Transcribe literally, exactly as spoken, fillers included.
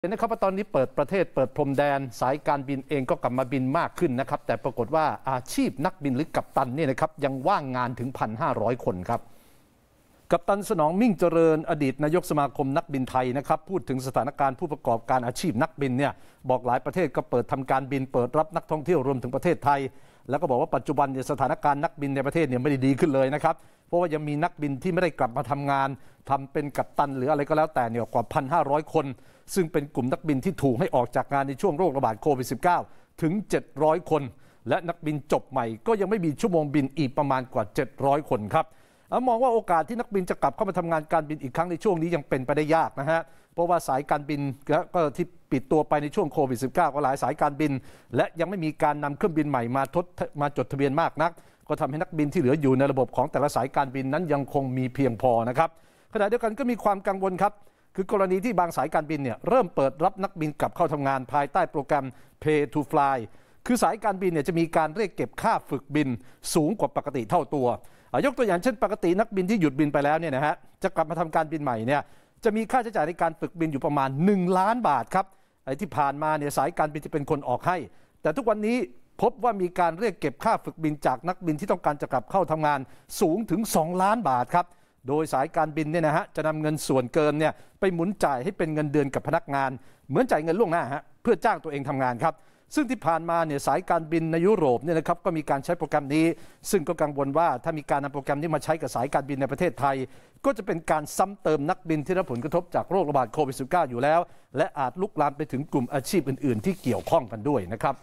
เห็นนะครับว่าตอนนี้เปิดประเทศเปิดพรมแดนสายการบินเองก็กลับมาบินมากขึ้นนะครับแต่ปรากฏว่าอาชีพนักบินหรือกัปตันเนี่ยนะครับยังว่างงานถึง หนึ่งพันห้าร้อย คนครับกัปตันสนองมิ่งเจริญอดีตนายกสมาคมนักบินไทยนะครับพูดถึงสถานการณ์ผู้ประกอบการอาชีพนักบินเนี่ยบอกหลายประเทศก็เปิดทำการบินเปิดรับนักท่องเที่ยวรวมถึงประเทศไทยแล้วก็บอกว่าปัจจุบันสถานการณ์นักบินในประเทศเนี่ยไม่ได้ดีขึ้นเลยนะครับเพราะว่ายังมีนักบินที่ไม่ได้กลับมาทำงานทำเป็นกัปตันหรืออะไรก็แล้วแต่เนี่ยกว่า หนึ่งพันห้าร้อย คนซึ่งเป็นกลุ่มนักบินที่ถูกให้ออกจากงานในช่วงโรคระบาดโควิด สิบเก้า ถึง เจ็ดร้อย คนและนักบินจบใหม่ก็ยังไม่มีชั่วโมงบินอีกประมาณกว่า เจ็ดร้อย คนครับมองว่าโอกาสที่นักบินจะกลับเข้ามาทำงานการบินอีกครั้งในช่วงนี้ยังเป็นไปได้ยากนะฮะเพราะว่าสายการบินก็ที่ปิดตัวไปในช่วงโควิด สิบเก้า ก็หลายสายการบินและยังไม่มีการนำเครื่องบินใหม่มาทดมาจดทะเบียนมากนักก็ทำให้นักบินที่เหลืออยู่ในระบบของแต่ละสายการบินนั้นยังคงมีเพียงพอนะครับขณะเดียวกันก็มีความกังวลครับคือกรณีที่บางสายการบินเนี่ยเริ่มเปิดรับนักบินกลับเข้าทำงานภายใต้โปรแกรม Pay to Fly คือสายการบินเนี่ยจะมีการเรียกเก็บค่าฝึกบินสูงกว่าปกติเท่าตัวยกตัวอย่างเช่นปกตินักบินที่หยุดบินไปแล้วเนี่ยนะฮะจะกลับมาทำการบินใหม่เนี่ยจะมีค่าใช้จ่ายในการฝึกบินอยู่ประมาณหนึ่งล้านบาทครับไอ้ที่ผ่านมาเนี่ยสายการบินจะเป็นคนออกให้แต่ทุกวันนี้พบว่ามีการเรียกเก็บค่าฝึกบินจากนักบินที่ต้องการจะกลับเข้าทำงานสูงถึงสองล้านบาทครับโดยสายการบินเนี่ยนะฮะจะนำเงินส่วนเกินเนี่ยไปหมุนจ่ายให้เป็นเงินเดือนกับพนักงานเหมือนจ่ายเงินล่วงหน้าฮะเพื่อจ้างตัวเองทำงานครับซึ่งที่ผ่านมาเนี่ยสายการบินในยุโรปเนี่ยนะครับก็มีการใช้โปรแกรมนี้ซึ่งก็กังวลว่าถ้ามีการนำโปรแกรมนี้มาใช้กับสายการบินในประเทศไทยก็จะเป็นการซ้ำเติมนักบินที่รับผลกระทบจากโรคระบาดโควิด สิบเก้า อยู่แล้วและอาจลุกลามไปถึงกลุ่มอาชีพอื่นๆที่เกี่ยวข้องกันด้วยนะครับ